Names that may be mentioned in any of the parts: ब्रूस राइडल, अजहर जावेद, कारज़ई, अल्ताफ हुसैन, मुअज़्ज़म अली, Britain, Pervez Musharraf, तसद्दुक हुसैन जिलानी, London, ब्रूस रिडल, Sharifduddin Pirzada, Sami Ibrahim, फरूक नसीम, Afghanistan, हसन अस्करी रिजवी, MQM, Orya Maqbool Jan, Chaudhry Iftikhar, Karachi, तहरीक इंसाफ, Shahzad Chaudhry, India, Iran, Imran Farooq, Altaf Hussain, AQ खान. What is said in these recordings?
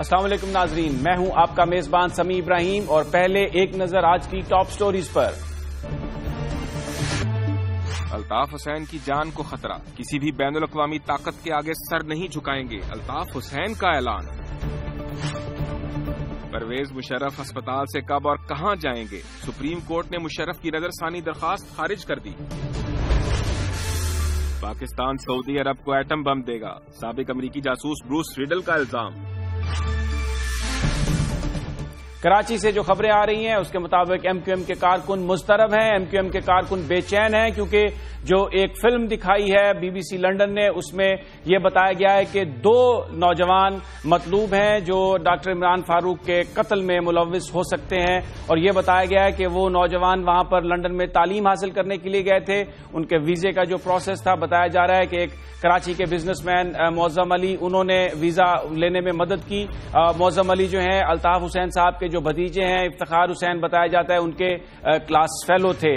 अस्सलाम वालेकुम नाजरीन, मैं हूं आपका मेजबान समी इब्राहिम और पहले एक नजर आज की टॉप स्टोरीज पर। अल्ताफ हुसैन की जान को खतरा, किसी भी बैनुल-अक़वामी ताकत के आगे सर नहीं झुकाएंगे, अल्ताफ हुसैन का ऐलान। परवेज मुशर्रफ अस्पताल से कब और कहां जाएंगे, सुप्रीम कोर्ट ने मुशर्रफ की नजरसानी दरखास्त खारिज कर दी। पाकिस्तान सऊदी अरब को एटम बम देगा, साबिक अमरीकी जासूस ब्रूस रिडल का इल्जाम। कराची से जो खबरें आ रही हैं उसके मुताबिक एमक्यूएम के कारकुन मुस्तरब हैं, एमक्यूएम के कारकुन बेचैन हैं क्योंकि जो एक फिल्म दिखाई है बीबीसी लंदन ने, उसमें यह बताया गया है कि 2 नौजवान मतलूब हैं जो डॉक्टर इमरान फारूक के कत्ल में मुलव्विस हो सकते हैं और यह बताया गया है कि वो नौजवान वहां पर लंदन में तालीम हासिल करने के लिए गए थे, उनके वीजे का जो प्रोसेस था बताया जा रहा है कि एक कराची के बिजनेसमैन मुअज़्ज़म अली, उन्होंने वीजा लेने में मदद की। मुअज़्ज़म अली जो हैं अल्ताफ हुसैन साहब के जो भतीजे हैं, इफ्तिखार हुसैन बताया जाता है उनके क्लास फेलो थे।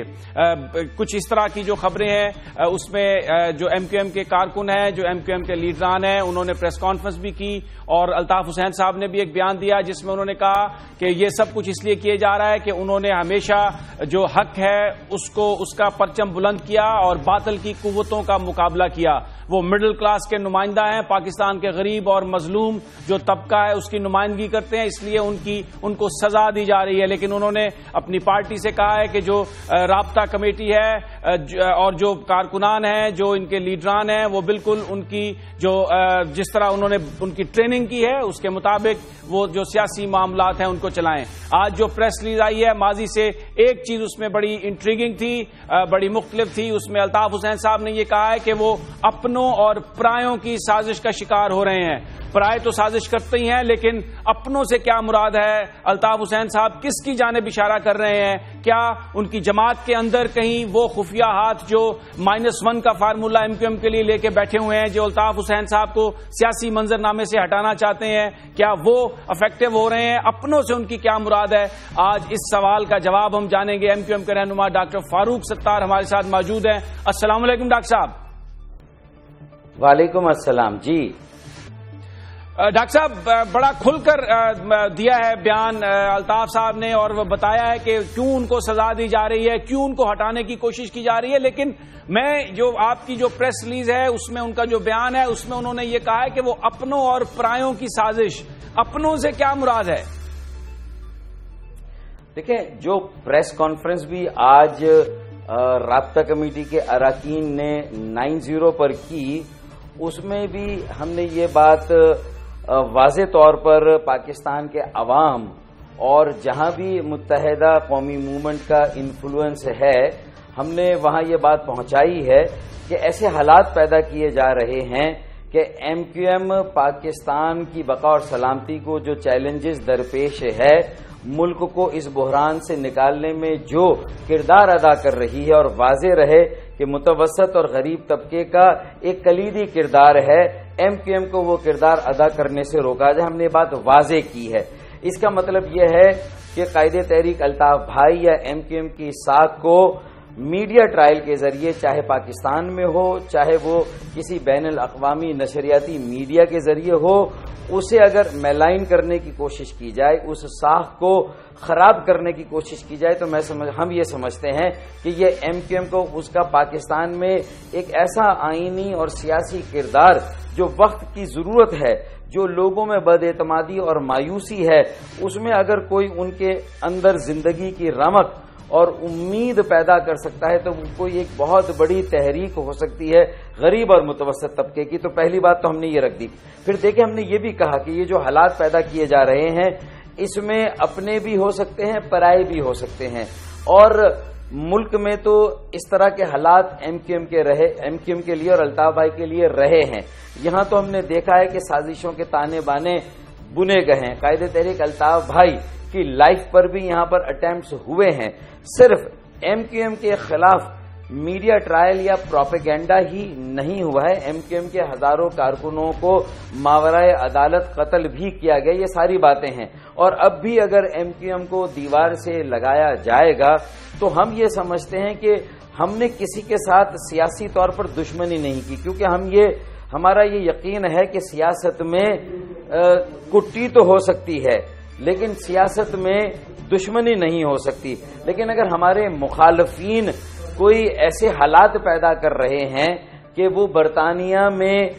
कुछ इस तरह की जो खबरें हैं उसमें जो एमक्यूएम के कारकुन हैं, जो एमक्यूएम के लीडरान हैं, उन्होंने प्रेस कॉन्फ्रेंस भी की और अल्ताफ हुसैन साहब ने भी एक बयान दिया जिसमें उन्होंने कहा कि ये सब कुछ इसलिए किया जा रहा है कि उन्होंने हमेशा जो हक है उसको, उसका परचम बुलंद किया और बातिल की कुव्वतों का मुकाबला किया। वो मिडिल क्लास के नुमाइंदा हैं, पाकिस्तान के गरीब और मजलूम जो तबका है उसकी नुमाइंदगी करते हैं, इसलिए उनको सजा दी जा रही है। लेकिन उन्होंने अपनी पार्टी से कहा है कि जो राब्ता कमेटी है और जो कारकुनान हैं, जो इनके लीडरान हैं, वो बिल्कुल उनकी जो जिस तरह उन्होंने उनकी ट्रेनिंग की है उसके मुताबिक वो जो सियासी मामलात हैं उनको चलाएं। आज जो प्रेस रिलीज आई है माजी से एक चीज उसमें बड़ी इंट्रीगिंग थी, बड़ी मुख्तलिफ थी, उसमें अल्ताफ हुसैन साहब ने यह कहा है कि वो अपनों और परायों की साजिश का शिकार हो रहे हैं। पराए तो साजिश करते ही हैं लेकिन अपनों से क्या मुराद है, अल्ताफ हुसैन साहब किसकी जानिब इशारा कर रहे हैं, क्या उनकी जमात के अंदर कहीं वो खुफिया हाथ जो -1 का फार्मूला एमक्यूएम के लिए लेके बैठे हुए हैं, जो अल्ताफ हुसैन साहब को सियासी मंजरनामे से हटाना चाहते हैं, क्या वो अफेक्टिव हो रहे हैं, अपनों से उनकी क्या मुराद है? आज इस सवाल का जवाब हम जानेंगे। एमक्यूएम के रहनुमा डॉक्टर फारूक सत्तार हमारे साथ मौजूद हैं। अस्सलाम वालेकुम डॉक्टर साहब। वालेकुम अस्सलाम जी। डॉक्टर साहब, बड़ा खुलकर दिया है बयान अल्ताफ साहब ने और बताया है कि क्यों उनको सजा दी जा रही है, क्यों उनको हटाने की कोशिश की जा रही है, लेकिन मैं जो आपकी जो प्रेस रिलीज है उसमें उनका जो बयान है उसमें उन्होंने ये कहा है कि वो अपनों और परायों की साजिश, अपनों से क्या मुराद है? देखें, जो प्रेस कॉन्फ्रेंस भी आज राब्ता कमेटी के अरकान ने 90 पर की, उसमें भी हमने ये बात वाज़े तौर पर पाकिस्तान के अवाम और जहाँ भी मुत्तहदा कौमी मूवमेंट का इन्फ्लुएंस है हमने वहाँ ये बात पहुँचाई है कि ऐसे हालात पैदा किए जा रहे हैं कि एमक्यूएम पाकिस्तान की बका और सलामती को जो चैलेंजेस दरपेश है, मुल्क को इस बहरान से निकालने में जो किरदार अदा कर रही है, और वाज़े रहे कि मुतवसत और गरीब तबके का एक कलीदी किरदार है, एमक्यूएम को वो किरदार अदा करने से रोका जाए, हमने बात वाज़े की है। इसका मतलब यह है कि कायदे तहरीक अल्ताफ भाई या एमक्यूएम की साख को मीडिया ट्रायल के जरिए, चाहे पाकिस्तान में हो चाहे वो किसी बैनुल अक़वामी नशरियाती मीडिया के जरिए हो, उसे अगर मैलाइन करने की कोशिश की जाए, उस साख को खराब करने की कोशिश की जाए, तो हम ये समझते हैं कि ये एमक्यूएम को उसका पाकिस्तान में एक ऐसा आईनी और सियासी किरदार जो वक्त की जरूरत है, जो लोगों में बदएतमादी और मायूसी है, उसमें अगर कोई उनके अंदर जिंदगी की रमक और उम्मीद पैदा कर सकता है तो कोई एक बहुत बड़ी तहरीक हो सकती है गरीब और मुतवसत तबके की। तो पहली बात तो हमने ये रख दी। फिर देखिए, हमने ये भी कहा कि ये जो हालात पैदा किए जा रहे हैं इसमें अपने भी हो सकते हैं, पराए भी हो सकते हैं, और मुल्क में तो इस तरह के हालात एमक्यूएम के लिए और अल्ताफ भाई के लिए रहे हैं। यहाँ तो हमने देखा है कि साजिशों के ताने बाने बुने गए हैं, कायदे तहरीक अल्ताफ भाई की लाइफ पर भी यहाँ पर अटेम्प्ट्स हुए हैं। सिर्फ एमक्यूएम के खिलाफ मीडिया ट्रायल या प्रोपेगेंडा ही नहीं हुआ है, एमक्यूएम के हजारों कारकुनों को मावराए अदालत कत्ल भी किया गया। ये सारी बातें हैं और अब भी अगर एमक्यूएम को दीवार से लगाया जाएगा तो हम ये समझते हैं कि हमने किसी के साथ सियासी तौर पर दुश्मनी नहीं की, क्योंकि हमारा ये यकीन है कि सियासत में कुट्टी तो हो सकती है लेकिन सियासत में दुश्मनी नहीं हो सकती। लेकिन अगर हमारे मुखालफीन कोई ऐसे हालात पैदा कर रहे हैं कि वो बरतानिया में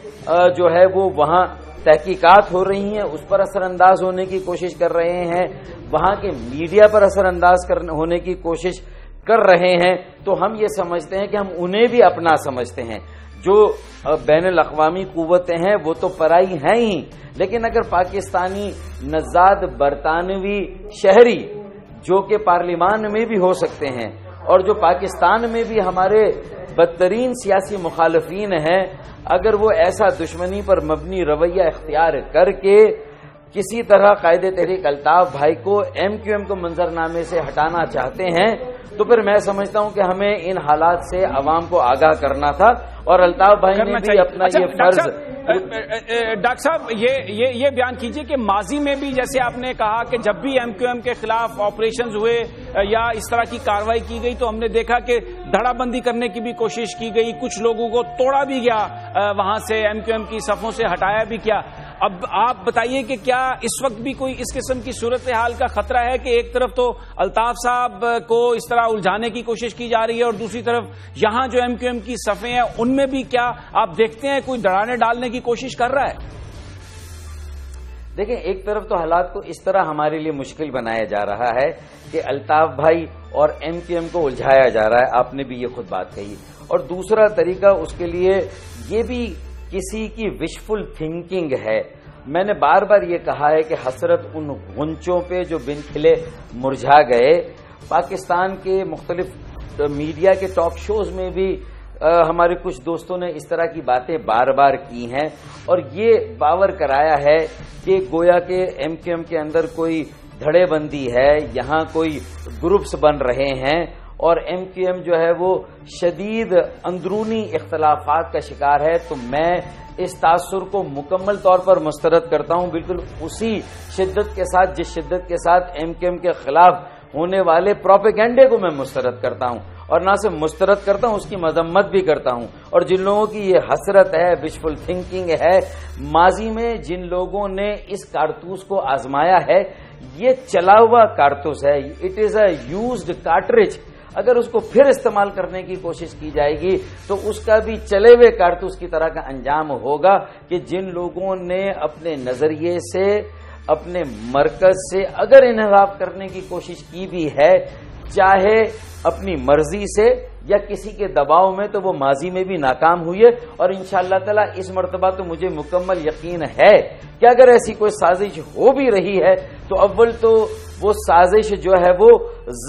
जो है वो वहाँ तहकीकात हो रही हैं, उस पर असरअंदाज होने की कोशिश कर रहे हैं, वहाँ के मीडिया पर असरअंदाज होने की कोशिश कर रहे हैं, तो हम ये समझते हैं कि हम उन्हें भी अपना समझते हैं। जो बैनुल अक़वामी क़ुव्वतें हैं वो तो पराई हैं ही, लेकिन अगर पाकिस्तानी नज़ाद बरतानवी शहरी जो कि पार्लिमान में भी हो सकते हैं और जो पाकिस्तान में भी हमारे बदतरीन सियासी मुखालफीन हैं, अगर वो ऐसा दुश्मनी पर मबनी रवैया इख्तियार करके किसी तरह कायदे तहरीक अल्ताफ भाई को MQM को मंजरनामे से हटाना चाहते हैं, तो फिर मैं समझता हूं कि हमें इन हालात से आवाम को आगाह करना था और अल्ताफ भाई ने भी अपना ये फर्ज। डॉक्टर साहब, ये बयान कीजिए कि माजी में भी जैसे आपने कहा कि जब भी MQM के खिलाफ ऑपरेशंस हुए या इस तरह की कार्रवाई की गई तो हमने देखा कि धड़ाबंदी करने की भी कोशिश की गई, कुछ लोगों को तोड़ा भी गया, वहां से MQM की सफों से हटाया भी गया। अब आप बताइए कि क्या इस वक्त भी कोई इस किस्म की सूरत हाल का खतरा है कि एक तरफ तो अल्ताफ साहब को इस तरह उलझाने की कोशिश की जा रही है और दूसरी तरफ यहां जो MQM की सफें हैं उनमें भी क्या आप देखते हैं कोई दड़ाने डालने की कोशिश कर रहा है? देखिए, एक तरफ तो हालात को इस तरह हमारे लिए मुश्किल बनाया जा रहा है कि अल्ताफ भाई और MQM को उलझाया जा रहा है, आपने भी ये खुद बात कही, और दूसरा तरीका उसके लिए ये भी किसी की विशफुल थिंकिंग है। मैंने बार बार ये कहा है कि हसरत उन गुंचों पे जो बिन खिले मुरझा गए। पाकिस्तान के मुख्तलिफ मीडिया के टॉक शोज में भी हमारे कुछ दोस्तों ने इस तरह की बातें बार बार की हैं और ये बावर कराया है कि गोया के MQM के अंदर कोई धड़ेबंदी है, यहाँ कोई ग्रुप्स बन रहे हैं और MQM जो है वो शदीद अंदरूनी इख्तलाफात का शिकार है। तो मैं इस तासुर को मुकम्मल तौर पर मुस्तरद करता हूँ, बिल्कुल उसी शिद्दत के साथ जिस शिद्दत के साथ MQM के खिलाफ होने वाले प्रोपेगेंडे को मैं मुस्तरद करता हूँ और ना सिर्फ मुस्तरद करता हूँ, उसकी मजम्मत भी करता हूँ। और जिन लोगों की ये हसरत है, विशफुल थिंकिंग है, माजी में जिन लोगों ने इस कारतूस को आजमाया है, ये चला हुआ कारतूस है, it is a used cartridge. अगर उसको फिर इस्तेमाल करने की कोशिश की जाएगी तो उसका भी चले हुए कारतूस की तरह का अंजाम होगा कि जिन लोगों ने अपने नजरिए से, अपने मरकज से अगर इंहिराफ करने की कोशिश की भी है, चाहे अपनी मर्जी से या किसी के दबाव में, तो वो माजी में भी नाकाम हुए। और इंशाअल्लाह ताला इस मरतबा तो मुझे मुकम्मल यकीन है कि अगर ऐसी कोई साजिश हो भी रही है तो अव्वल तो वो साजिश जो है वो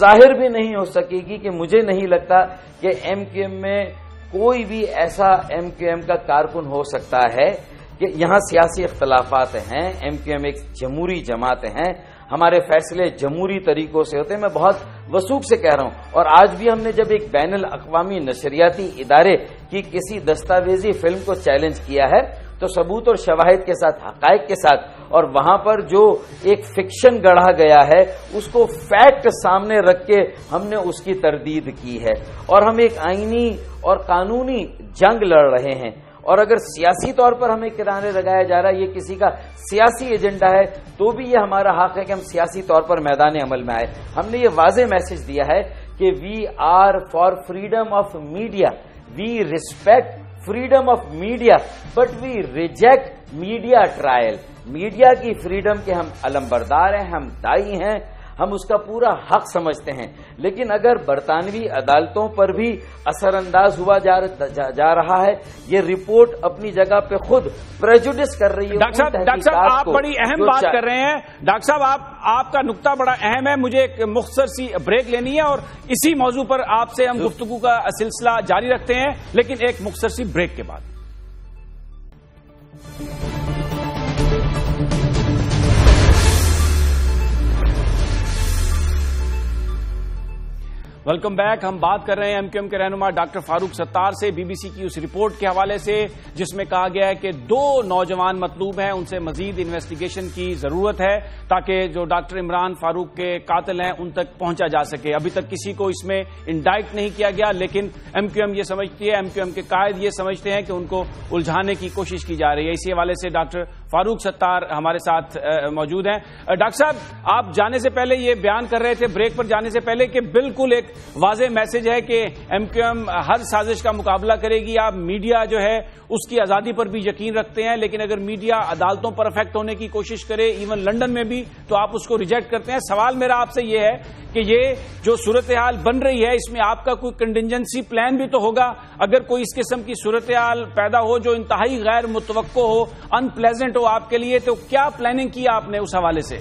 जाहिर भी नहीं हो सकेगी। कि मुझे नहीं लगता कि MQM में कोई भी ऐसा MQM का कारकुन हो सकता है कि यहाँ सियासी इख्तलाफात हैं। MQM एक जमहूरी जमात हैं, हमारे फैसले जमहूरी तरीकों से होते हैं, मैं बहुत वसूख से कह रहा हूँ। और आज भी हमने जब एक बैनुल अक़वामी नशरियाती इदारे की किसी दस्तावेजी फिल्म को चैलेंज किया है तो सबूत और शवाहिद के साथ, हक़ाइक़ के साथ, और वहां पर जो एक फिक्शन गढ़ा गया है उसको फैक्ट सामने रख के हमने उसकी तरदीद की है। और हम एक आईनी और कानूनी जंग लड़ रहे हैं और अगर सियासी तौर पर हमें किनारे लगाया जा रहा है, ये किसी का सियासी एजेंडा है, तो भी ये हमारा हक है कि हम सियासी तौर पर मैदान अमल में आए। हमने ये वाज़े मैसेज दिया है कि we are for freedom of media, we respect freedom of media but we reject media trial. Media की फ्रीडम के हम अलमबरदार हैं, हम दाई हैं, हम उसका पूरा हक समझते हैं। लेकिन अगर बरतानवी अदालतों पर भी असरअंदाज हुआ जा रहा है, ये रिपोर्ट अपनी जगह पे खुद प्रेजुडिस कर रही है। डॉक्टर साहब, आप बड़ी अहम बात कर रहे हैं। डॉक्टर साहब, आपका नुक्ता बड़ा अहम है, मुझे एक मुख्तसर सी ब्रेक लेनी है और इसी मौजू पर आपसे हम गुफ्तगू का सिलसिला जारी रखते हैं, लेकिन एक मुख्तसर सी ब्रेक के बाद। Welcome back. हम बात कर रहे हैं एमक्यूएम के रहनुमा डॉक्टर फारूक सत्तार से, बीबीसी की उस रिपोर्ट के हवाले से जिसमें कहा गया है कि 2 नौजवान मतलूब हैं, उनसे मजीद इन्वेस्टिगेशन की जरूरत है ताकि जो डॉक्टर इमरान फारूक के कातिल हैं उन तक पहुंचा जा सके। अभी तक किसी को इसमें इंडाइक्ट नहीं किया गया, लेकिन एमक्यूएम ये समझती है, एमक्यूएम के कायद ये समझते हैं कि उनको उलझाने की कोशिश की जा रही है। इसी हवाले से डॉक्टर फारूक सत्तार हमारे साथ मौजूद हैं। डॉक्टर साहब, आप जाने से पहले ये बयान कर रहे थे ब्रेक पर जाने से पहले कि बिल्कुल एक वाज़े मैसेज है कि एमक्यूएम हर साजिश का मुकाबला करेगी। आप मीडिया जो है उसकी आजादी पर भी यकीन रखते हैं, लेकिन अगर मीडिया अदालतों पर अफेक्ट होने की कोशिश करे, इवन लंदन में भी, तो आप उसको रिजेक्ट करते हैं। सवाल मेरा आपसे यह है कि ये जो सूरत हाल बन रही है इसमें आपका कोई कंटिजेंसी प्लान भी तो होगा। अगर कोई इस किस्म की सूरत हाल पैदा हो जो इंतहाई गैर मुतवक्को हो, अनप्लेजेंट हो आपके लिए, तो क्या प्लानिंग की आपने उस हवाले से?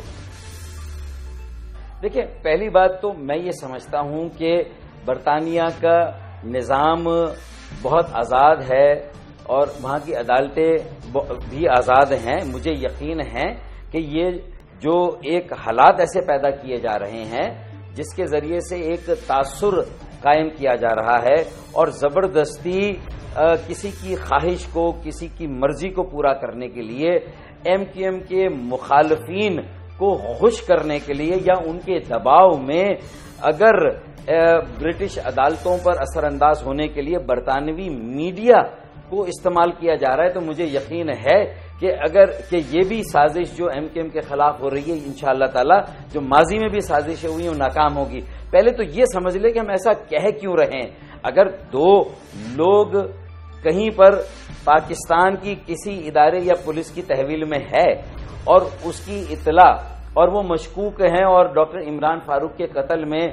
देखिए, पहली बात तो मैं ये समझता हूँ कि बरतानिया का निज़ाम बहुत आज़ाद है और वहाँ की अदालतें भी आज़ाद हैं। मुझे यकीन है कि ये जो एक हालात ऐसे पैदा किए जा रहे हैं जिसके ज़रिए से एक तासुर कायम किया जा रहा है और ज़बरदस्ती किसी की ख्वाहिश को, किसी की मर्जी को पूरा करने के लिए एमक्यूएम के मुखालफीन को खुश करने के लिए या उनके दबाव में अगर ब्रिटिश अदालतों पर असरअंदाज होने के लिए बरतानवी मीडिया को इस्तेमाल किया जा रहा है, तो मुझे यकीन है कि अगर कि ये भी साजिश जो एमक्यूएम के खिलाफ हो रही है, इंशाअल्लाह ताला जो माजी में भी साजिशें हुई हैं वो नाकाम होगी। पहले तो ये समझ ले कि हम ऐसा कह क्यों रहे हैं। अगर 2 लोग कहीं पर पाकिस्तान की किसी इदारे या पुलिस की तहवील में है और उसकी इतला और वो मशकूक हैं और डॉक्टर इमरान फारूक के कत्ल में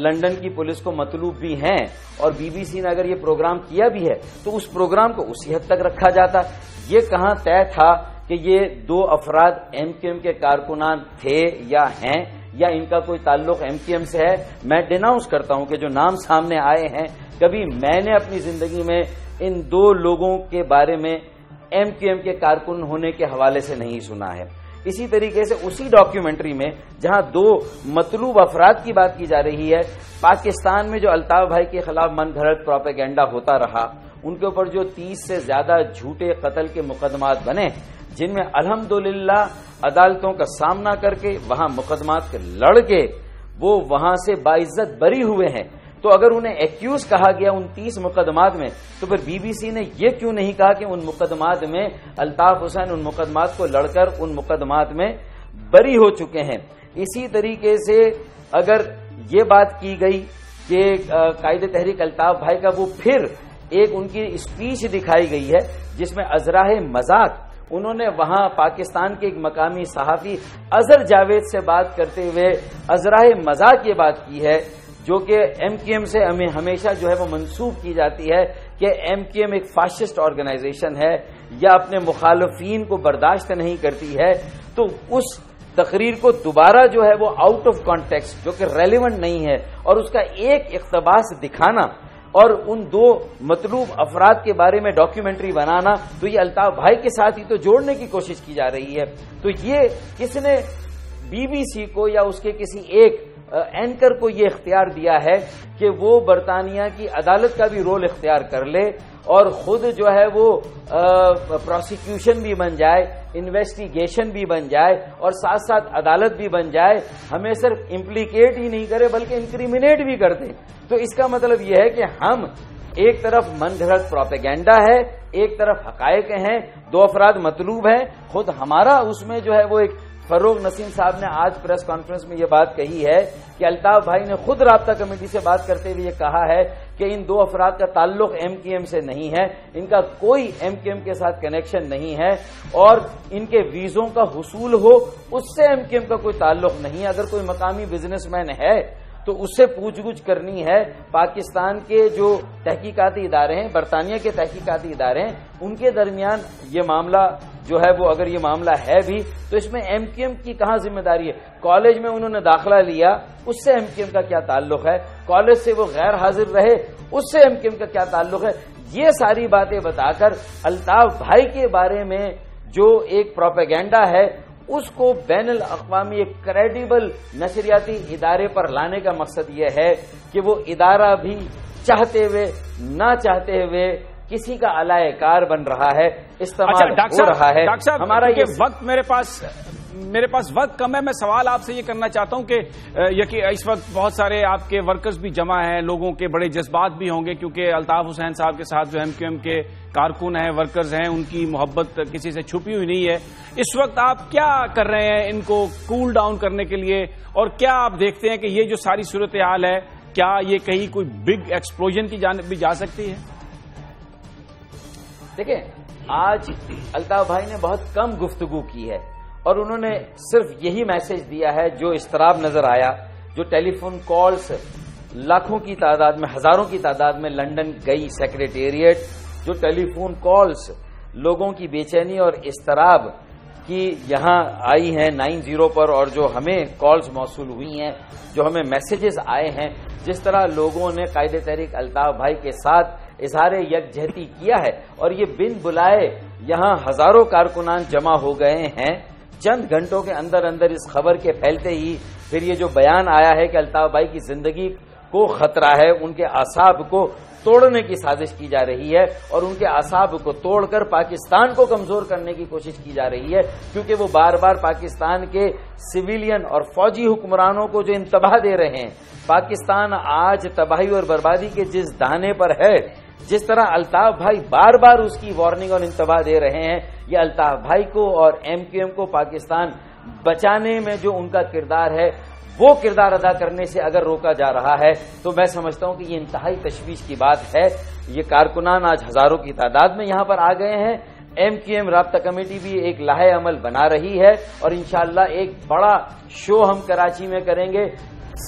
लंदन की पुलिस को मतलूब भी हैं और बीबीसी ने अगर ये प्रोग्राम किया भी है तो उस प्रोग्राम को उसी हद तक रखा जाता। ये कहाँ तय था कि ये 2 अफराद एमक्यूएम के कारकुनान थे या हैं या इनका कोई ताल्लुक एमक्यूएम से है। मैं डिनाउंस करता हूँ कि जो नाम सामने आए हैं, कभी मैंने अपनी जिंदगी में इन 2 लोगों के बारे में एमक्यूएम के कारकुन होने के हवाले से नहीं सुना है। इसी तरीके से उसी डॉक्यूमेंट्री में जहां 2 मतलूब अफराद की बात की जा रही है, पाकिस्तान में जो अल्ताफ भाई के खिलाफ मन घड़त प्रोपेगेंडा होता रहा, उनके ऊपर जो 30 से ज्यादा झूठे कत्ल के मुकदमात बने जिनमें अल्हम्दुलिल्लाह अदालतों का सामना करके वहां मुकदमात लड़के वो वहां से बाइज्जत बरी हुए हैं, तो अगर उन्हें एक्यूज कहा गया उन 30 मुकदमात में, तो फिर बीबीसी ने यह क्यों नहीं कहा कि उन मुकदमात में अल्ताफ हुसैन उन मुकदमात को लड़कर उन मुकदमात में बरी हो चुके हैं। इसी तरीके से अगर ये बात की गई कि कायदे तहरीक अल्ताफ भाई का वो फिर एक उनकी स्पीच दिखाई गई है जिसमें अजराहे मजाक उन्होंने वहां पाकिस्तान के एक मकामी सहाफी अजहर जावेद से बात करते हुए अजराहे मजाक ये बात की है जो कि एमक्यूएम से हमें हमेशा जो है वो मंसूब की जाती है कि एमक्यूएम एक फासिस्ट ऑर्गेनाइजेशन है या अपने मुखालफीन को बर्दाश्त नहीं करती है, तो उस तकरीर को दोबारा जो है वो आउट ऑफ कॉन्टेक्स्ट जो कि रेलिवेंट नहीं है और उसका एक इख्तबास दिखाना और उन 2 मतलूब अफराद के बारे में डॉक्यूमेंट्री बनाना, तो ये अल्ताफ भाई के साथ ही तो जोड़ने की कोशिश की जा रही है। तो ये किसने बीबीसी को या उसके किसी एक एंकर को ये इख्तियार दिया है कि वो बरतानिया की अदालत का भी रोल इख्तियार कर ले और खुद जो है वो प्रोसिक्यूशन भी बन जाए, इन्वेस्टिगेशन भी बन जाए और साथ साथ अदालत भी बन जाए, हमें सिर्फ इम्प्लीकेट ही नहीं करे बल्कि इंक्रिमिनेट भी कर दे। तो इसका मतलब यह है कि हम एक तरफ मन घड़त प्रोपेगेंडा है, एक तरफ हकायक हैं, 2 अफराद मतलूब हैं, खुद हमारा उसमें जो है वो एक फरूक नसीम साहब ने आज प्रेस कॉन्फ्रेंस में ये बात कही है कि अल्ताफ भाई ने खुद राब्ता कमेटी से बात करते हुए कहा है कि इन 2 अफराद का ताल्लुक एमक्यूएम से नहीं है, इनका कोई एमक्यूएम के साथ कनेक्शन नहीं है और इनके वीजों का हुसूल हो उससे एमक्यूएम का कोई ताल्लुक नहीं है। अगर कोई मकामी बिजनेसमैन है तो उससे पूछ गूछ करनी है। पाकिस्तान के जो तहकीकाती इदारे हैं, बरतानिया के तहकीकाती इदारे हैं, उनके दरमियान ये मामला जो है वो, अगर ये मामला है भी, तो इसमें एमक्यूएम की कहाँ जिम्मेदारी है? कॉलेज में उन्होंने दाखिला लिया, उससे एमक्यूएम का क्या ताल्लुक है? कॉलेज से वो गैर हाजिर रहे, उससे एमक्यूएम का क्या ताल्लुक है? ये सारी बातें बताकर अल्ताफ भाई के बारे में जो एक प्रोपेगेंडा है उसको बैनुल अक़वामी एक क्रेडिबल नशरियाती इदारे पर लाने का मकसद यह है कि वो इदारा भी चाहते हुए ना चाहते हुए किसी का अलायकार बन रहा है, इस्तेमाल हो रहा है। हमारा ये वक्त मेरे पास वक्त कम है, मैं सवाल आपसे ये करना चाहता हूं कि इस वक्त बहुत सारे आपके वर्कर्स भी जमा हैं, लोगों के बड़े जज्बात भी होंगे क्योंकि अल्ताफ हुसैन साहब के साथ जो एमक्यूएम के कारकुन हैं, वर्कर्स हैं, उनकी मोहब्बत किसी से छुपी हुई नहीं है। इस वक्त आप क्या कर रहे हैं इनको कूल डाउन करने के लिए, और क्या आप देखते हैं कि ये जो सारी सूरत हाल है क्या ये कहीं कोई बिग एक्सप्लोजन की जानिब भी जा सकती है? देखें, आज अल्ताफ भाई ने बहुत कम गुफ्तगू की है और उन्होंने सिर्फ यही मैसेज दिया है जो इस्तराब नजर आया, जो टेलीफोन कॉल्स लाखों की तादाद में, हजारों की तादाद में लंदन गई सेक्रेटेरिएट, जो टेलीफोन कॉल्स लोगों की बेचैनी और इस्तराब की यहाँ आई हैं 90 पर, और जो हमें कॉल्स मौसूल हुई हैं, जो हमें मैसेजेस आए हैं, जिस तरह लोगों ने कायदे तहरीक अल्ताफ भाई के साथ इजहार यकजहती किया है। और ये बिन बुलाए यहाँ हजारों कारकुनान जमा हो गए हैं। चंद घंटों के अंदर अंदर इस खबर के फैलते ही फिर ये जो बयान आया है कि अल्ताफ भाई की जिंदगी को खतरा है, उनके आसाब को तोड़ने की साजिश की जा रही है और उनके आसाब को तोड़कर पाकिस्तान को कमजोर करने की कोशिश की जा रही है, क्योंकि वो बार बार पाकिस्तान के सिविलियन और फौजी हुक्मरानों को जो इंतबाह दे रहे हैं। पाकिस्तान आज तबाही और बर्बादी के जिस दाने पर है, जिस तरह अल्ताफ भाई बार बार उसकी वार्निंग और इंतबाह दे रहे हैं, ये अल्ताफ भाई को और एमक्यूएम को पाकिस्तान बचाने में जो उनका किरदार है वो किरदार अदा करने से अगर रोका जा रहा है तो मैं समझता हूं कि ये इंतहाई तशवीश की बात है। ये कारकुनान आज हजारों की तादाद में यहाँ पर आ गए हैं। एमक्यूएम राब्ता कमेटी भी एक लाहे अमल बना रही है और इंशाअल्लाह एक बड़ा शो हम कराची में करेंगे,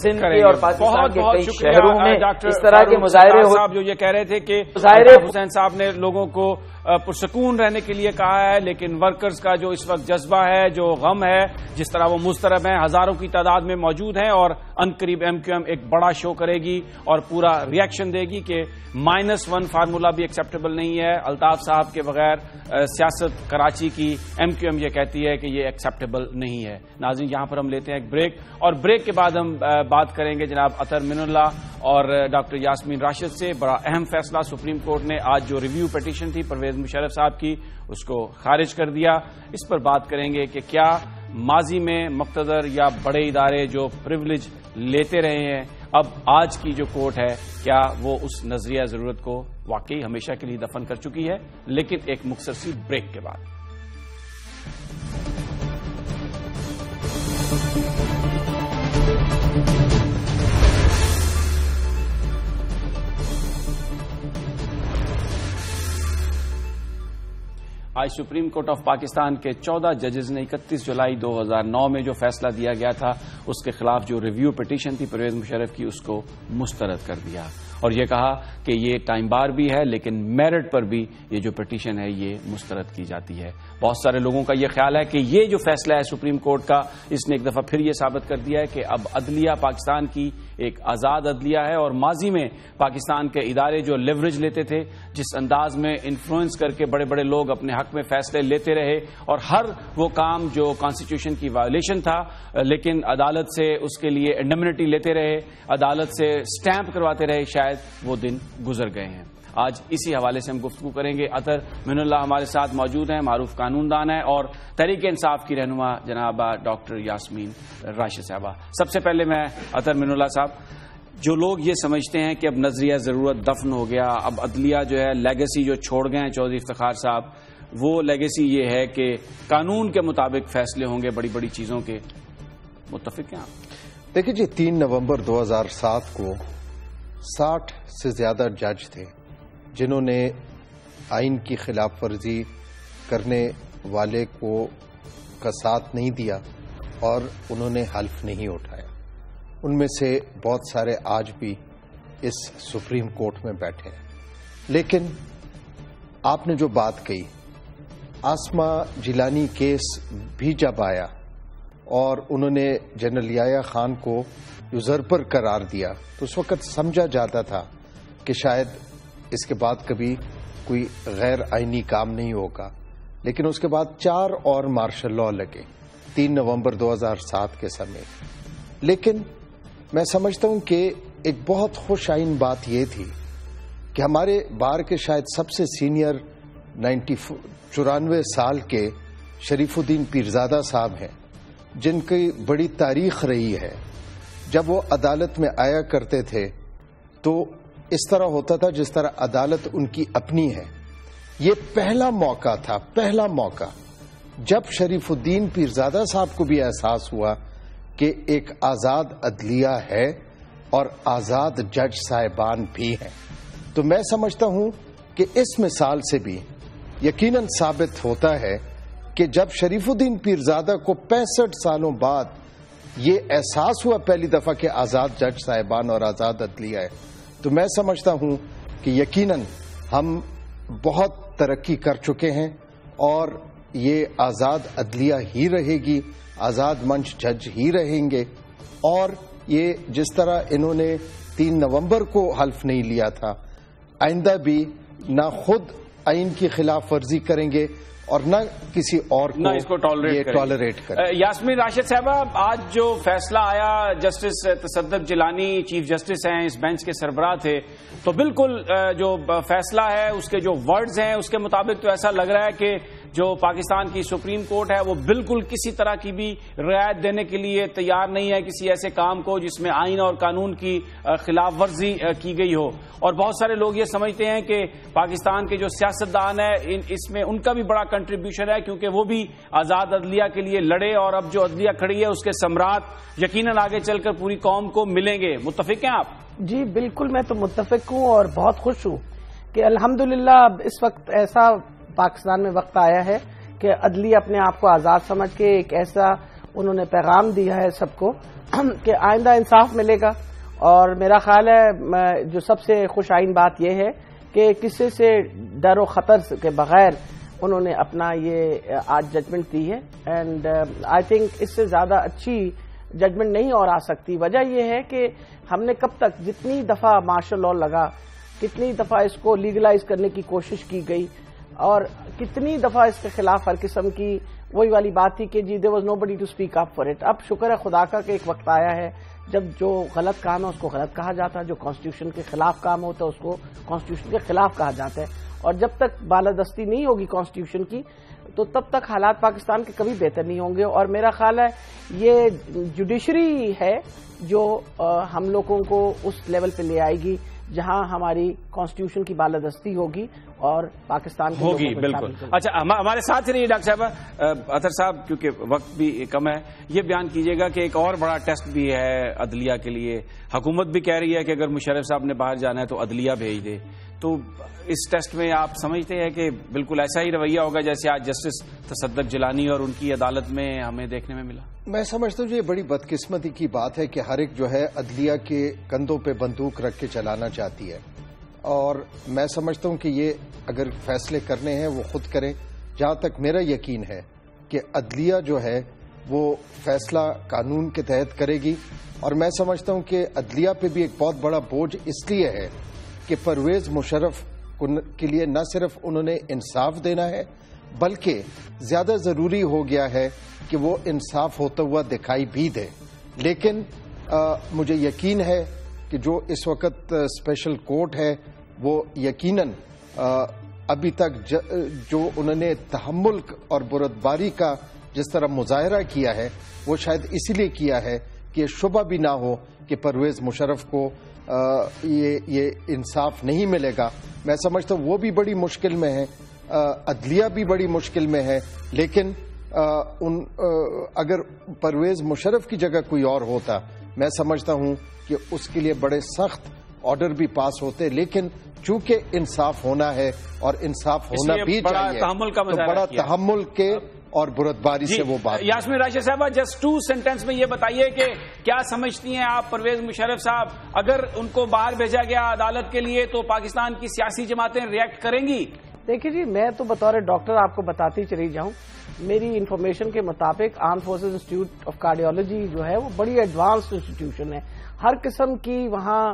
सिंध के और पाकिस्तान के कई शहरों में इस तरह के मुजाहरे हो। जो ये कह रहे थे कि मुजाहरे हुसैन साहब ने लोगों को पुरसकून रहने के लिए कहा है, लेकिन वर्कर्स का जो इस वक्त जज्बा है, जो गम है, जिस तरह वो मुस्तरब है, हजारों की तादाद में मौजूद है, और अनकरीब एमक्यूएम एक बड़ा शो करेगी और पूरा रिएक्शन देगी कि -1 फार्मूला भी एक्सेप्टेबल नहीं है, अल्ताफ साहब के बगैर सियासत कराची की एमक्यूएम ये कहती है कि ये एक्सेप्टेबल नहीं है। नाज़रीन, यहां पर हम लेते हैं एक ब्रेक और ब्रेक के बाद हम बात करेंगे जनाब अतहर मिनल्लाह और डॉक्टर यास्मीन राशिद से। बड़ा अहम फैसला, सुप्रीम कोर्ट ने आज जो रिव्यू पटिशन थी परवेज मुशर्रफ साहब की उसको खारिज कर दिया। इस पर बात करेंगे कि क्या माजी में मक्तदर या बड़े इदारे जो प्रिविलेज लेते रहे हैं, अब आज की जो कोर्ट है क्या वो उस नजरिया जरूरत को वाकई हमेशा के लिए दफन कर चुकी है, लेकिन एक मुख्तसर सी ब्रेक के बाद। आज सुप्रीम कोर्ट ऑफ पाकिस्तान के 14 जजेस ने 31 जुलाई 2009 में जो फैसला दिया गया था उसके खिलाफ जो रिव्यू पिटीशन थी परवेज मुशर्रफ की उसको मुस्तरद कर दिया और ये कहा कि ये टाइम बार भी है लेकिन मेरिट पर भी ये जो पिटीशन है ये मुस्तरद की जाती है। बहुत सारे लोगों का ये ख्याल है कि ये जो फैसला है सुप्रीम कोर्ट का इसने एक दफा फिर ये साबित कर दिया है कि अब अदलिया पाकिस्तान की एक आजाद अदलिया है और माजी में पाकिस्तान के इदारे जो लेवरेज लेते थे, जिस अंदाज में इन्फ्लुएंस करके बड़े बड़े लोग अपने हक में फैसले लेते रहे और हर वो काम जो कॉन्स्टिट्यूशन की वायोलेशन था लेकिन अदालत से उसके लिए इंडमनिटी लेते रहे, अदालत से स्टैंप करवाते रहे, शायद वो दिन गुजर गए हैं। आज इसी हवाले से हम गुफ्तगू करेंगे। अतर मिनल्लाह हमारे साथ मौजूद हैं, मारूफ कानूनदान है और तहरीक इंसाफ की रहनुमा जनाबा डॉक्टर यास्मीन राशिद साहबा। सबसे पहले मैं अतर मिनल्लाह साहब, जो लोग ये समझते हैं कि अब नजरिया जरूरत दफन हो गया, अब अदलिया जो है लेगेसी जो छोड़ गए हैं चौधरी इफ्तिखार साहब, वो लेगेसी ये है कि कानून के मुताबिक फैसले होंगे बड़ी बड़ी चीजों के, मुत्तफिक हैं आप? देखिए जी, 3 नवंबर 2007 को 60 से ज्यादा जज थे जिन्होंने आइन की खिलाफ वर्जी करने वाले को का साथ नहीं दिया और उन्होंने हल्फ नहीं उठाया। उनमें से बहुत सारे आज भी इस सुप्रीम कोर्ट में बैठे हैं। लेकिन आपने जो बात कही, आसमा जिलानी केस भी जब आया और उन्होंने जनरल याया खान को युजर्पर करार दिया तो उस वक्त समझा जाता था कि शायद इसके बाद कभी कोई गैर आइनी काम नहीं होगा, लेकिन उसके बाद 4 और मार्शल लॉ लगे 3 नवंबर 2007 के समय। लेकिन मैं समझता हूं कि एक बहुत खुशआइन बात यह थी कि हमारे बार के शायद सबसे सीनियर 94 साल के शरीफुद्दीन पीरजादा साहब हैं, जिनकी बड़ी तारीख रही है। जब वो अदालत में आया करते थे तो इस तरह होता था जिस तरह अदालत उनकी अपनी है। ये पहला मौका था, पहला मौका जब शरीफुद्दीन पीरजादा साहब को भी एहसास हुआ कि एक आज़ाद अदलिया है और आज़ाद जज साहिबान भी हैं। तो मैं समझता हूं कि इस मिसाल से भी यकीनन साबित होता है कि जब शरीफुद्दीन पीरजादा को 65 सालों बाद ये एहसास हुआ पहली दफ़ा कि आज़ाद जज साहिबान और आज़ाद अदलिया है, तो मैं समझता हूं कि यकीनन हम बहुत तरक्की कर चुके हैं और ये आज़ाद अदलिया ही रहेगी, आज़ाद मंच जज ही रहेंगे। और ये जिस तरह इन्होंने 3 नवंबर को हल्फ नहीं लिया था, आइंदा भी ना खुद आइन की खिलाफ वर्जी करेंगे और ना किसी और को इसको टॉलरेट करेंगे। यास्मीन राशिद साहबा, आज जो फैसला आया, जस्टिस तसद्दुक जिलानी चीफ जस्टिस हैं, इस बेंच के सरबराह थे, तो बिल्कुल जो फैसला है उसके जो वर्ड्स हैं उसके मुताबिक तो ऐसा लग रहा है कि जो पाकिस्तान की सुप्रीम कोर्ट है वो बिल्कुल किसी तरह की भी रियायत देने के लिए तैयार नहीं है किसी ऐसे काम को जिसमें आइन और कानून की खिलाफ वर्जी की गई हो। और बहुत सारे लोग ये समझते हैं कि पाकिस्तान के जो सियासतदान है इसमें उनका भी बड़ा कंट्रीब्यूशन है, क्योंकि वो भी आज़ाद अदलिया के लिए लड़े और अब जो अदलिया खड़ी है उसके समरात यकीनन आगे चलकर पूरी कौम को मिलेंगे। मुत्तफिक हैं आप? जी बिल्कुल, मैं तो मुत्तफिक हूँ और बहुत खुश हूँ कि अल्हम्दुलिल्लाह इस वक्त ऐसा पाकिस्तान में वक्त आया है कि अदलिया अपने आप को आज़ाद समझ के एक ऐसा उन्होंने पैगाम दिया है सबको कि आइंदा इंसाफ मिलेगा। और मेरा ख्याल है जो सबसे खुशआइन बात यह है कि किसी से डर और ख़तर के बगैर उन्होंने अपना ये आज जजमेंट दी है। एंड आई थिंक इससे ज़्यादा अच्छी जजमेंट नहीं और आ सकती। वजह यह है कि हमने कब तक जितनी दफ़ा मार्शल लॉ लगा, कितनी दफ़ा इसको लीगलाइज करने की कोशिश की गई और कितनी दफ़ा इसके खिलाफ हर किस्म की वही वाली बात थी कि जी there was nobody to speak up for it. अब शुक्र है खुदा का कि एक वक्त आया है जब जो गलत काम है उसको गलत कहा जाता है, जो कॉन्स्टिट्यूशन के खिलाफ काम होता है उसको कॉन्स्टिट्यूशन के खिलाफ कहा जाता है। और जब तक बालादस्ती नहीं होगी कॉन्स्टिट्यूशन की तो तब तक हालात पाकिस्तान के कभी बेहतर नहीं होंगे। और मेरा ख्याल है ये जुडिशरी है जो हम लोगों को उस लेवल पे ले आएगी जहां हमारी कॉन्स्टिट्यूशन की बालादस्ती होगी और पाकिस्तान होगी। बिल्कुल। अच्छा, हमारे साथ ही रहिए डॉक्टर साहब। अतर साहब, क्योंकि वक्त भी कम है, ये बयान कीजिएगा कि एक और बड़ा टेस्ट भी है अदलिया के लिए। हुकूमत भी कह रही है कि अगर मुशर्रफ साहब ने बाहर जाना है तो अदलिया भेज दे, तो इस टेस्ट में आप समझते हैं कि बिल्कुल ऐसा ही रवैया होगा जैसे आज जस्टिस तसद्दुक जिलानी और उनकी अदालत में हमें देखने में मिला? मैं समझता हूँ ये बड़ी बदकिस्मती की बात है कि हर एक जो है अदलिया के कंधों पे बंदूक रख के चलाना चाहती है। और मैं समझता हूँ कि ये अगर फैसले करने हैं वो खुद करें। जहाँ तक मेरा यकीन है कि अदलिया जो है वो फैसला कानून के तहत करेगी। और मैं समझता हूँ कि अदलिया पे भी एक बहुत बड़ा बोझ इसलिए है कि परवेज मुशर्रफ के लिए न सिर्फ उन्होंने इंसाफ देना है बल्कि ज्यादा जरूरी हो गया है कि वो इंसाफ होता हुआ दिखाई भी दे। लेकिन मुझे यकीन है कि जो इस वक्त स्पेशल कोर्ट है वो यकीनन अभी तक जो उन्होंने तहम्मुल और बुरदबारी का जिस तरह मुजाहरा किया है वो शायद इसीलिए किया है कि शुबा भी ना हो कि परवेज मुशर्रफ को ये इंसाफ नहीं मिलेगा। मैं समझता हूँ वो भी बड़ी मुश्किल में है, अदलिया भी बड़ी मुश्किल में है। लेकिन अगर परवेज मुशर्रफ की जगह कोई और होता, मैं समझता हूँ कि उसके लिए बड़े सख्त ऑर्डर भी पास होते। लेकिन चूंकि इंसाफ होना है और इंसाफ होना भी चाहिए, तो बड़ा तहम्मुल के और बुरदबारी से वो बात। यास्मीन राशिद साहबा, जस्ट 2 सेंटेंस में ये बताइए कि क्या समझती हैं आप परवेज मुशर्रफ साहब, अगर उनको बाहर भेजा गया अदालत के लिए तो पाकिस्तान की सियासी जमातें रिएक्ट करेंगी? देखिए जी, मैं तो बतौर डॉक्टर आपको बताती चली जाऊं। मेरी इन्फॉर्मेशन के मुताबिक arm forces institute of cardiology जो है वो बड़ी एडवांस इंस्टीट्यूशन है, हर किस्म की वहाँ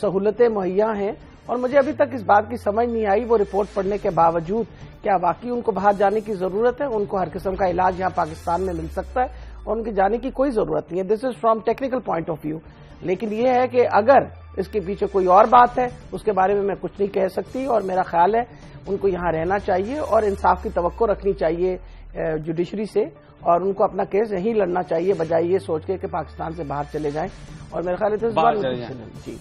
सहूलतें मुहैया हैं और मुझे अभी तक इस बात की समझ नहीं आई, वो रिपोर्ट पढ़ने के बावजूद, क्या वाकई उनको बाहर जाने की जरूरत है? उनको हर किस्म का इलाज यहाँ पाकिस्तान में मिल सकता है और उनके जाने की कोई जरूरत नहीं है। This is from technical point of view. लेकिन ये है कि अगर इसके पीछे कोई और बात है उसके बारे में मैं कुछ नहीं कह सकती, और मेरा ख्याल है उनको यहाँ रहना चाहिए और इंसाफ की तवक्को रखनी चाहिए जुडिशरी से, और उनको अपना केस नहीं लड़ना चाहिए बजाय ये सोच के कि पाकिस्तान से बाहर चले जाएं। और मेरे ख्याल है बाहर चले जाएं। जी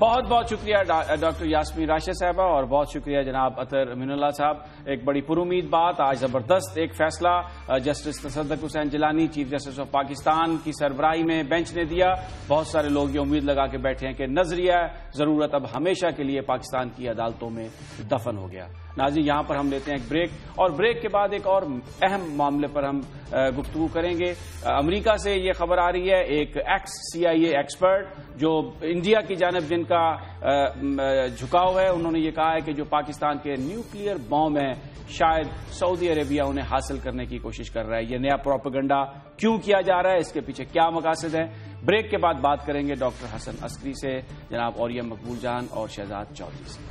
बहुत बहुत शुक्रिया डॉक्टर यास्मीन राशिद साहबा, और बहुत शुक्रिया जनाब अतर मिनल्ला साहब। एक बड़ी पुरुमीद बात, आज जबरदस्त एक फैसला justice तसद्दुक हुसैन जिलानी chief justice of Pakistan की सरबराही में बेंच ने दिया। बहुत सारे लोग ये उम्मीद लगा के बैठे हैं कि नजरिया जरूरत अब हमेशा के लिए पाकिस्तान की अदालतों में दफन हो गया। नाज़रीन, यहां पर हम लेते हैं एक ब्रेक, और ब्रेक के बाद एक और अहम मामले पर हम गुफ्तगू करेंगे। अमरीका से ये खबर आ रही है, एक एक्स CIA एक्सपर्ट जो इंडिया की जानिब जिनका झुकाव है, उन्होंने ये कहा है कि जो पाकिस्तान के न्यूक्लियर बॉम्ब हैं शायद सऊदी अरेबिया उन्हें हासिल करने की कोशिश कर रहा है। ये नया प्रोपेगेंडा क्यों किया जा रहा है, इसके पीछे क्या मकासद हैं? ब्रेक के बाद बात करेंगे डॉक्टर हसन अस्करी से, जनाब औरिया मकबूल जान और शहजाद चौधरी से।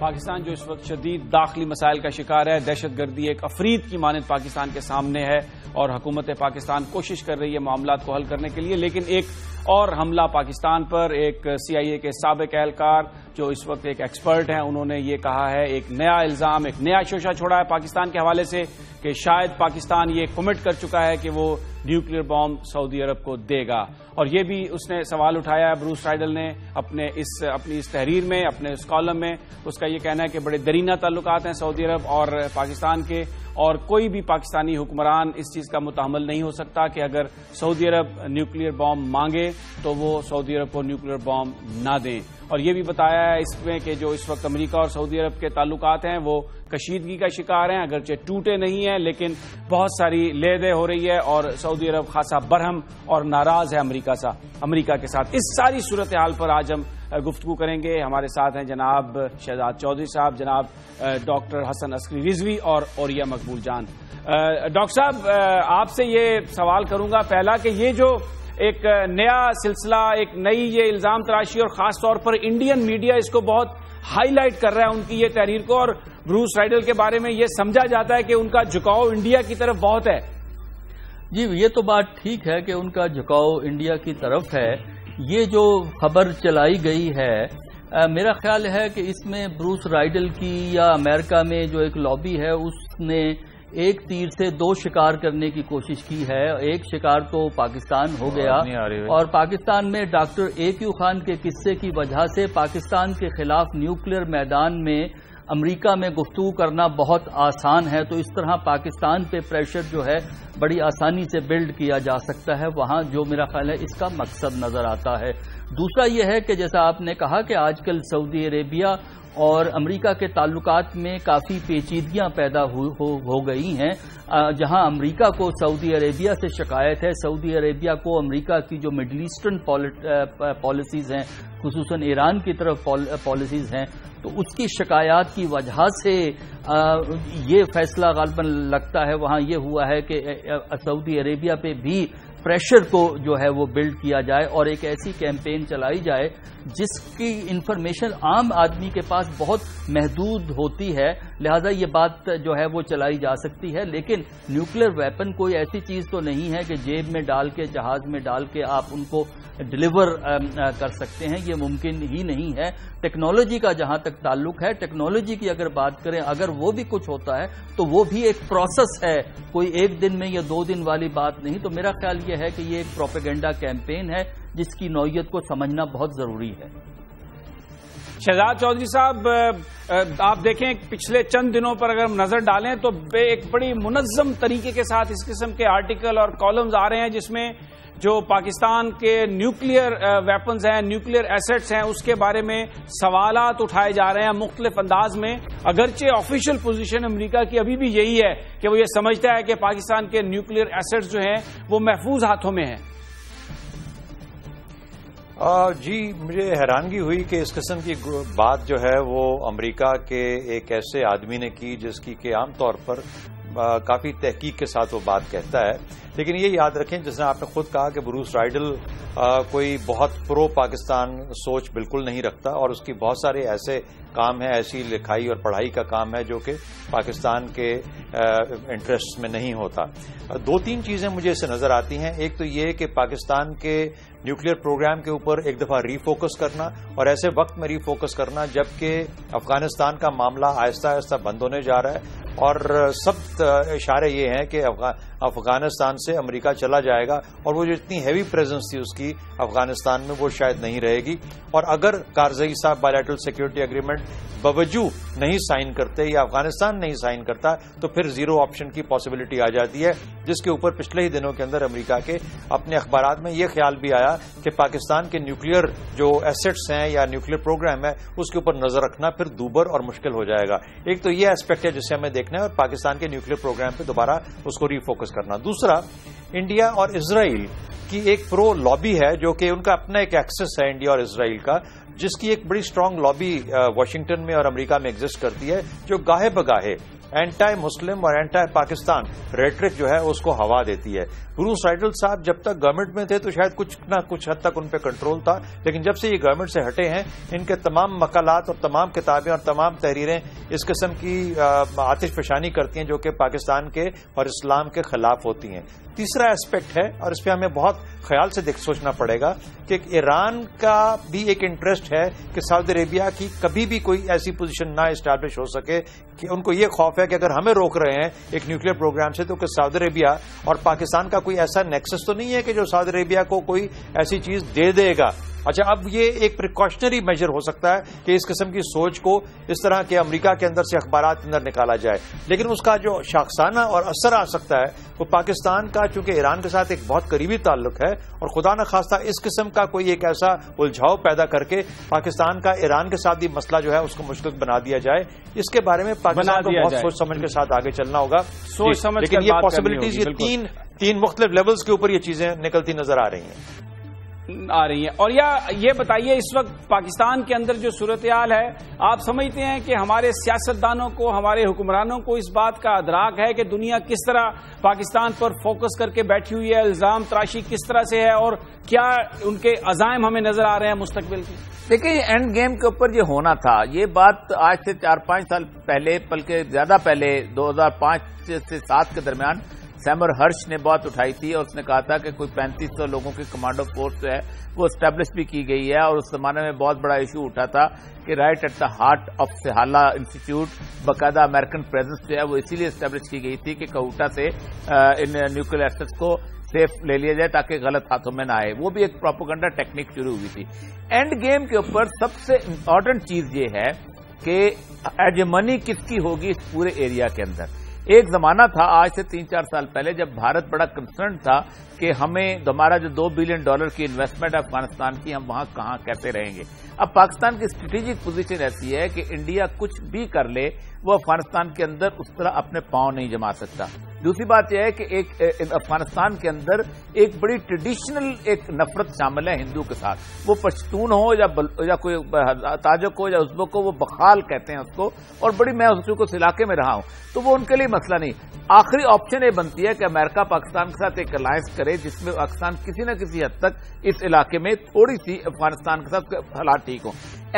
पाकिस्तान जो इस वक्त शदीद दाखिली मसाइल का शिकार है, दहशतगर्दी एक अफरीद की मानद पाकिस्तान के सामने है, और हुकूमत पाकिस्तान कोशिश कर रही है मामला को हल करने के लिए। लेकिन एक और हमला पाकिस्तान पर, एक CIA के साबिक एहलकार जो इस वक्त एक एक्सपर्ट हैं, उन्होंने ये कहा है, एक नया इल्जाम, एक नया शोशा छोड़ा है पाकिस्तान के हवाले से कि शायद पाकिस्तान ये कमिट कर चुका है कि वो न्यूक्लियर बॉम्ब सऊदी अरब को देगा। और ये भी उसने सवाल उठाया है, ब्रूस राइडल ने अपनी इस तहरीर में, अपने इस कॉलम में। उसका ये कहना है कि बड़े दरीना ताल्लुकात हैं सऊदी अरब और पाकिस्तान के, और कोई भी पाकिस्तानी हुक्मरान इस चीज का मुतहमल नहीं हो सकता कि अगर सऊदी अरब न्यूक्लियर बॉम्ब मांगे तो वो सऊदी अरब को न्यूक्लियर बॉम्ब ना दें। और ये भी बताया है इसमें कि जो इस वक्त अमरीका और सऊदी अरब के ताल्लुकात हैं वो कशीदगी का शिकार हैं, अगरचे टूटे नहीं हैं लेकिन बहुत सारी लेदे हो रही है, और सऊदी अरब खासा बरहम और नाराज है अमरीका के साथ। इस सारी सूरत हाल पर आज हम गुफ्तगू करेंगे। हमारे साथ हैं जनाब शहजाद चौधरी साहब, जनाब डॉक्टर हसन अस्करी रिजवी और औरिया मकबूल जान। डॉक्टर साहब, आपसे ये सवाल करूंगा पहला कि ये जो एक नया सिलसिला, एक नई ये इल्जाम तराशी, और खासतौर पर इंडियन मीडिया इसको बहुत हाईलाइट कर रहा है उनकी ये तहरीर को, और ब्रूस राइडल के बारे में ये समझा जाता है कि उनका झुकाव इंडिया की तरफ बहुत है। जी, ये तो बात ठीक है कि उनका झुकाव इंडिया की तरफ है। ये जो खबर चलाई गई है, मेरा ख्याल है कि इसमें ब्रूस राइडल की या अमेरिका में जो एक लॉबी है उसने एक तीर से दो शिकार करने की कोशिश की है। एक शिकार तो पाकिस्तान हो गया, और पाकिस्तान में डॉक्टर AQ खान के किस्से की वजह से पाकिस्तान के खिलाफ न्यूक्लियर मैदान में अमेरिका में गुफ्तगू करना बहुत आसान है। तो इस तरह पाकिस्तान पे प्रेशर जो है बड़ी आसानी से बिल्ड किया जा सकता है वहां, जो मेरा ख्याल है इसका मकसद नजर आता है। दूसरा यह है कि जैसा आपने कहा कि आजकल सऊदी अरेबिया और अमेरिका के ताल्लुकात में काफी पेचीदगियां पैदा हो गई हैं। जहां अमेरिका को सऊदी अरेबिया से शिकायत है, सऊदी अरेबिया को अमेरिका की जो मिडल ईस्टर्न पॉलिसीज हैं, खुसूसन ईरान की तरफ पॉलिसीज हैं, तो उसकी शिकायत की वजह से ये फैसला गालिबन लगता है वहां ये हुआ है कि सऊदी अरेबिया पे भी प्रेशर को जो है वो बिल्ड किया जाए और एक ऐसी कैंपेन चलाई जाए जिसकी इंफॉर्मेशन आम आदमी के पास बहुत महदूद होती है, लिहाजा ये बात जो है वो चलाई जा सकती है। लेकिन न्यूक्लियर वेपन कोई ऐसी चीज तो नहीं है कि जेब में डाल के, जहाज में डाल के आप उनको डिलीवर कर सकते हैं, ये मुमकिन ही नहीं है। टेक्नोलॉजी का जहां तक ताल्लुक है, टेक्नोलॉजी की अगर बात करें, अगर वो भी कुछ होता है तो वो भी एक प्रोसेस है, कोई एक दिन में या दो दिन वाली बात नहीं। तो मेरा ख्याल ये है कि ये एक प्रोपेगेंडा कैंपेन है जिसकी नौइयत को समझना बहुत जरूरी है। शहजाद चौधरी साहब, आप देखें पिछले चंद दिनों पर अगर हम नजर डालें तो एक बड़ी मुनज़्ज़म तरीके के साथ इस किस्म के आर्टिकल और कॉलम्स आ रहे हैं जिसमें जो पाकिस्तान के न्यूक्लियर वेपन्स हैं, न्यूक्लियर एसेट्स हैं, उसके बारे में सवालात उठाए जा रहे हैं मुख्तलिफ अंदाज में। अगरचे ऑफिशियल पोजीशन अमेरिका की अभी भी यही है कि वो ये समझता है कि पाकिस्तान के न्यूक्लियर एसेट्स जो हैं वो महफूज हाथों में हैं। जी मुझे हैरानगी हुई कि इस किस्म की बात जो है वो अमेरिका के एक ऐसे आदमी ने की जिसकी के आमतौर पर काफी तहकीक के साथ वो बात कहता है। लेकिन ये याद रखें, जिसने आपने खुद कहा कि ब्रूस राइडल कोई बहुत प्रो पाकिस्तान सोच बिल्कुल नहीं रखता और उसकी बहुत सारे ऐसे काम है, ऐसी लिखाई और पढ़ाई का काम है जो कि पाकिस्तान के इंटरेस्ट में नहीं होता। दो तीन चीजें मुझे इससे नजर आती हैं। एक तो ये कि पाकिस्तान के न्यूक्लियर प्रोग्राम के ऊपर एक दफा रीफोकस करना और ऐसे वक्त में रीफोकस करना जबकि अफगानिस्तान का मामला आहिस्ता आहिस्ता बंद होने जा रहा है और सब इशारे ये हैं कि अफगानिस्तान से अमेरिका चला जाएगा और वो जो इतनी हैवी प्रेजेंस थी उसकी अफगानिस्तान में वो शायद नहीं रहेगी। और अगर कारज़ई साहब बायलैटरल सिक्योरिटी एग्रीमेंट बावजूद नहीं साइन करते या अफगानिस्तान नहीं साइन करता तो फिर जीरो ऑप्शन की पॉसिबिलिटी आ जाती है, जिसके ऊपर पिछले ही दिनों के अंदर अमेरिका के अपने अखबारात में यह ख्याल भी आया कि पाकिस्तान के न्यूक्लियर जो एसेट्स हैं या न्यूक्लियर प्रोग्राम है उसके ऊपर नजर रखना फिर दूभर और मुश्किल हो जाएगा। एक तो यह एस्पेक्ट है जिसे हमें देखना है और पाकिस्तान के न्यूक्लियर प्रोग्राम पर दोबारा उसको रीफोकस करना। दूसरा, इंडिया और इसराइल की एक प्रो लॉबी है जो कि उनका अपना एक एक्सेस है इंडिया और इसराइल का, जिसकी एक बड़ी स्ट्रांग लॉबी वाशिंगटन में और अमेरिका में एग्जिस्ट करती है जो गाहे बगाहे एंटी मुस्लिम और एंटी पाकिस्तान रेटरिक जो है उसको हवा देती है। ब्रूस राइडल साहब जब तक गवर्नमेंट में थे तो शायद कुछ ना कुछ हद तक उन पर कंट्रोल था, लेकिन जब से ये गवर्नमेंट से हटे हैं इनके तमाम मकालात और तमाम किताबें और तमाम तहरीरें इस किस्म की आतिशफशानी करती हैं जो कि पाकिस्तान के और इस्लाम के खिलाफ होती हैं। तीसरा एस्पेक्ट है, और इस पर हमें बहुत ख्याल से सोचना पड़ेगा, कि ईरान का भी एक इंटरेस्ट है कि सऊदी अरेबिया की कभी भी कोई ऐसी पोजीशन ना इस्टेब्लिश हो सके कि उनको ये खौफ है कि अगर हमें रोक रहे हैं एक न्यूक्लियर प्रोग्राम से तो कि सऊदी अरेबिया और पाकिस्तान का कोई ऐसा नेक्सस तो नहीं है कि जो सऊदी अरेबिया को कोई ऐसी चीज दे देगा। अच्छा, अब ये एक प्रिकॉशनरी मेजर हो सकता है कि इस किस्म की सोच को इस तरह के अमेरिका के अंदर से अखबारात अंदर निकाला जाए, लेकिन उसका जो शाखसाना और असर आ सकता है वो पाकिस्तान का चूंकि ईरान के साथ एक बहुत करीबी ताल्लुक है और खुदा न खास्ता इस किस्म का कोई एक ऐसा उलझाव पैदा करके पाकिस्तान का ईरान के साथ भी मसला जो है उसको मुश्किल बना दिया जाए, इसके बारे में पाकिस्तान को बहुत सोच समझ के साथ आगे चलना होगा। लेकिन ये पॉसिबिलिटीज, ये तीन मुख्तलिफ लेवल्स के ऊपर ये चीजें निकलती नजर आ रही हैं। और ये बताइए, इस वक्त पाकिस्तान के अंदर जो सूरत-ए-हाल है, आप समझते हैं कि हमारे सियासतदानों को, हमारे हुक्मरानों को इस बात का अदराक है कि दुनिया किस तरह पाकिस्तान पर फोकस करके बैठी हुई है, इल्जाम तराशी किस तरह से है और क्या उनके अजायम हमें नजर आ रहे हैं मुस्तकबिल के? देखिए, एंड गेम के ऊपर ये होना था। ये बात आज से 4-5 साल पहले, बल्कि ज्यादा पहले 2005 से 2007 के दरमियान सैमर हर्ष ने बात उठाई थी और उसने कहा था कि कोई 3500 लोगों की कमांडो फोर्स जो है वो एस्टेब्लिश भी की गई है। और उस जमाने में बहुत बड़ा इशू उठा था कि right at the heart of Sihala institute, बाकायदा अमेरिकन प्रेजेंस जो है वो इसीलिए एस्टेब्लिश की गई थी कि कहूटा से इन न्यूक्लियर एसेट्स को सेफ ले लिया जाए ताकि गलत हाथों में ना आए। वो भी एक प्रोपेगेंडा टेक्निक शुरू हुई थी। एंड गेम के ऊपर सबसे इम्पोर्टेंट चीज ये है कि एजमनी किसकी होगी इस पूरे एरिया के अंदर। एक जमाना था आज से 3-4 साल पहले जब भारत बड़ा कंसर्न था कि हमें, हमारा जो $2 बिलियन की इन्वेस्टमेंट है अफगानिस्तान की, हम वहां कहां कैसे रहेंगे। अब पाकिस्तान की स्ट्रेटेजिक पोजीशन ऐसी है कि इंडिया कुछ भी कर ले वो अफगानिस्तान के अंदर उस तरह अपने पांव नहीं जमा सकता। दूसरी बात यह है कि एक अफगानिस्तान के अंदर एक बड़ी ट्रेडिशनल एक नफरत शामिल है हिंदू के साथ। वो पश्तून हो या कोई ताजक हो या उज्बक हो, वो बखाल कहते हैं उसको। और बड़ी, मैं उसको उस इलाके में रहा हूं, तो वो उनके लिए मसला नहीं। आखिरी ऑप्शन ये बनती है कि अमेरिका पाकिस्तान के साथ एक अलायंस करे जिसमें पाकिस्तान किसी न किसी हद तक इस इलाके में थोड़ी सी अफगानिस्तान के साथ हालात ठीक हो।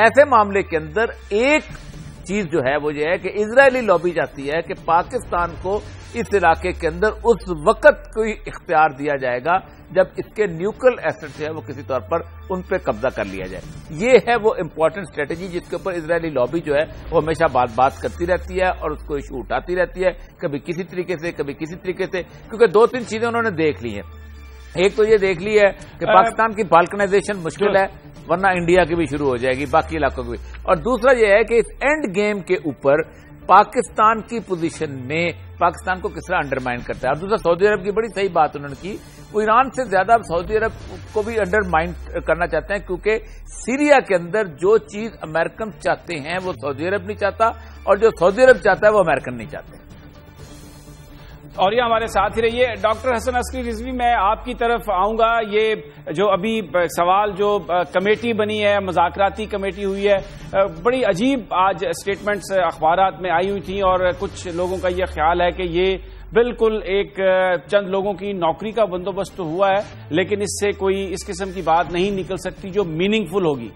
ऐसे मामले के अंदर एक चीज जो है वो ये है कि इजरायली लॉबी चाहती है कि पाकिस्तान को इस इलाके के अंदर उस वक्त कोई इख्तियार दिया जाएगा जब इसके न्यूक्लियर एसेट जो है वो किसी तौर पर उन पर कब्जा कर लिया जाए। ये है वो इम्पोर्टेंट स्ट्रेटेजी जिसके ऊपर इजरायली लॉबी जो है वो हमेशा बात करती रहती है और उसको इशू उठाती रहती है, कभी किसी तरीके से कभी किसी तरीके से, क्योंकि 2-3 चीजें उन्होंने देख ली हैं। एक तो ये देख ली है कि पाकिस्तान की बाल्कनाइजेशन मुश्किल है, वरना इंडिया की भी शुरू हो जाएगी, बाकी इलाकों की भी। और दूसरा ये है कि इस एंड गेम के ऊपर पाकिस्तान की पोजीशन में पाकिस्तान को किस तरह अंडरमाइन करता है। और दूसरा, सऊदी अरब की बड़ी सही बात उन्होंने की, वो ईरान से ज्यादा सऊदी अरब को भी अंडरमाइन करना चाहते हैं क्योंकि सीरिया के अंदर जो चीज अमेरिकन चाहते हैं वो सऊदी अरब नहीं चाहता और जो सऊदी अरब चाहता है वो अमेरिकन नहीं चाहते। और ये हमारे साथ ही रहिए। डॉक्टर हसन अस्करी रिजवी, मैं आपकी तरफ आऊंगा। ये जो अभी सवाल, जो कमेटी बनी है, मुज़ाकराती कमेटी हुई है, बड़ी अजीब आज स्टेटमेंट्स अखबारात में आई हुई थी और कुछ लोगों का ये ख्याल है कि ये बिल्कुल एक चंद लोगों की नौकरी का बंदोबस्त तो हुआ है, लेकिन इससे कोई इस किस्म की बात नहीं निकल सकती जो मीनिंगफुल होगी।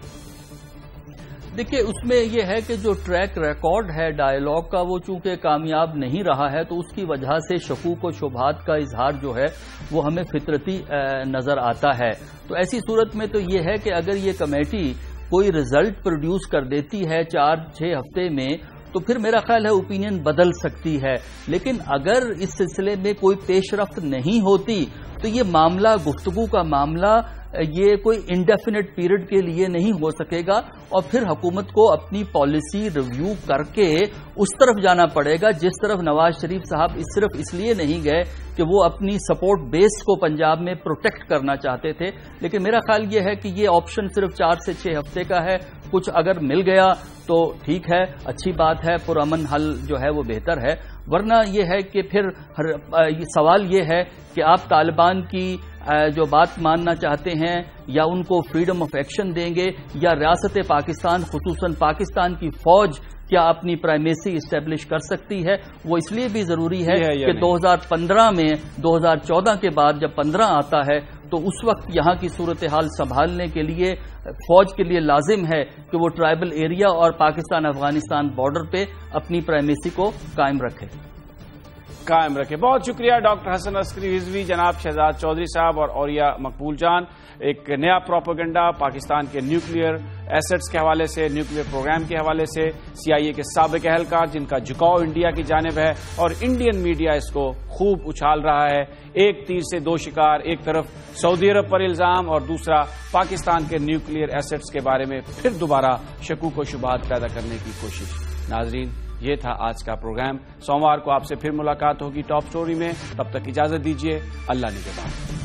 देखिए, उसमें यह है कि जो ट्रैक रिकॉर्ड है डायलॉग का, वो चूंकि कामयाब नहीं रहा है, तो उसकी वजह से शकूक और शुबहात का इजहार जो है वो हमें फितरती नजर आता है। तो ऐसी सूरत में तो ये है कि अगर ये कमेटी कोई रिजल्ट प्रोड्यूस कर देती है 4-6 हफ्ते में, तो फिर मेरा ख्याल है ओपिनियन बदल सकती है। लेकिन अगर इस सिलसिले में कोई पेशरफ्त नहीं होती तो ये मामला, गुफ्तगू का मामला, ये कोई इंडेफिनिट पीरियड के लिए नहीं हो सकेगा और फिर हुकूमत को अपनी पॉलिसी रिव्यू करके उस तरफ जाना पड़ेगा जिस तरफ नवाज शरीफ साहब सिर्फ इसलिए नहीं गए कि वो अपनी सपोर्ट बेस को पंजाब में प्रोटेक्ट करना चाहते थे। लेकिन मेरा ख्याल ये है कि ये ऑप्शन सिर्फ 4 से 6 हफ्ते का है। कुछ अगर मिल गया तो ठीक है, अच्छी बात है, पुरअमन हल जो है वो बेहतर है, वरना ये है कि फिर सवाल ये है कि आप तालिबान की जो बात मानना चाहते हैं या उनको फ्रीडम ऑफ एक्शन देंगे या रियासत पाकिस्तान, खुसूसन पाकिस्तान की फौज क्या अपनी प्राइमेसी इस्टेब्लिश कर सकती है। वो इसलिए भी जरूरी है कि 2015 में, 2014 के बाद जब 15 आता है तो उस वक्त यहाँ की सूरत हाल संभालने के लिए फौज के लिए लाजिम है कि वो ट्राइबल एरिया और पाकिस्तान अफगानिस्तान बॉर्डर पे अपनी प्राइमेसी को कायम रखे। बहुत शुक्रिया डॉक्टर हसन अस्करी रिजवी, जनाब शहजाद चौधरी साहब और औरिया मकबूल जान। एक नया प्रोपेगेंडा पाकिस्तान के न्यूक्लियर एसेट्स के हवाले से, न्यूक्लियर प्रोग्राम के हवाले से, CIA के साबिक अहलकार जिनका झुकाव इंडिया की जानिब है, और इंडियन मीडिया इसको खूब उछाल रहा है। एक तीर से दो शिकार, एक तरफ सऊदी अरब पर इल्जाम और दूसरा पाकिस्तान के न्यूक्लियर एसेट्स के बारे में फिर दोबारा शकूक और शुबहात पैदा करने की कोशिश। नाजरीन, ये था आज का प्रोग्राम। सोमवार को आपसे फिर मुलाकात होगी टॉप स्टोरी में। तब तक इजाजत दीजिए, अल्लाह निगहबान।